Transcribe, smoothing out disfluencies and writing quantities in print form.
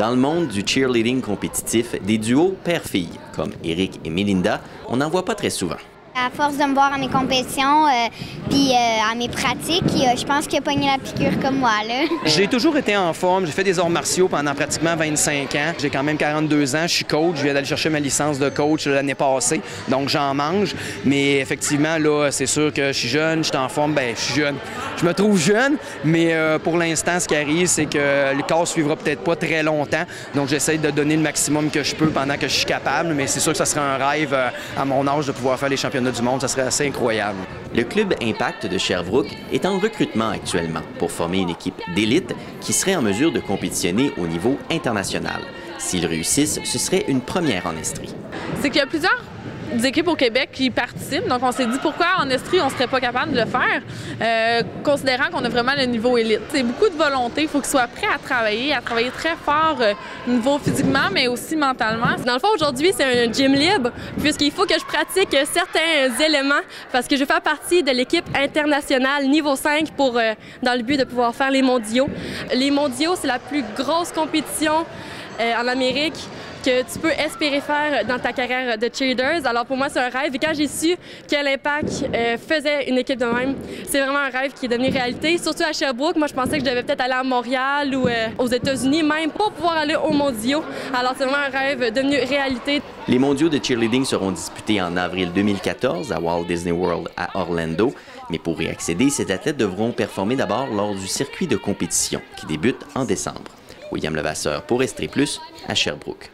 Dans le monde du cheerleading compétitif, des duos père-fille, comme Éric et Melinda, on n'en voit pas très souvent. À force de me voir à mes compétitions puis à mes pratiques, je pense qu'il a pogné la piqûre comme moi, là. J'ai toujours été en forme. J'ai fait des arts martiaux pendant pratiquement 25 ans. J'ai quand même 42 ans. Je suis coach. Je viens d'aller chercher ma licence de coach l'année passée. Donc, j'en mange. Mais effectivement, là, c'est sûr que je suis jeune. Je suis en forme. Bien, je suis jeune. Je me trouve jeune. Mais pour l'instant, ce qui arrive, c'est que le corps ne suivra peut-être pas très longtemps. Donc, j'essaie de donner le maximum que je peux pendant que je suis capable. Mais c'est sûr que ça serait un rêve à mon âge de pouvoir faire les championnats du monde, ça serait assez incroyable. Le club Impakt de Sherbrooke est en recrutement actuellement pour former une équipe d'élite qui serait en mesure de compétitionner au niveau international. S'ils réussissent, ce serait une première en Estrie. C'est qu'il y a plusieurs équipes au Québec qui participent, donc on s'est dit pourquoi en Estrie on ne serait pas capable de le faire, considérant qu'on a vraiment le niveau élite. C'est beaucoup de volonté, il faut qu'ils soient prêts à travailler très fort, niveau physiquement, mais aussi mentalement. Dans le fond, aujourd'hui, c'est un gym libre, puisqu'il faut que je pratique certains éléments, parce que je fais partie de l'équipe internationale niveau 5 pour, dans le but de pouvoir faire les mondiaux. Les mondiaux, c'est la plus grosse compétition en Amérique que tu peux espérer faire dans ta carrière de cheerleaders. Alors pour moi, c'est un rêve. Et quand j'ai su que l'Impact faisait une équipe de même, c'est vraiment un rêve qui est devenu réalité. Surtout à Sherbrooke, moi je pensais que je devais peut-être aller à Montréal ou aux États-Unis même pour pouvoir aller aux mondiaux. Alors c'est vraiment un rêve devenu réalité. Les mondiaux de cheerleading seront disputés en avril 2014 à Walt Disney World à Orlando. Mais pour y accéder, ces athlètes devront performer d'abord lors du circuit de compétition qui débute en décembre. William Levasseur pour Estrie+ à Sherbrooke.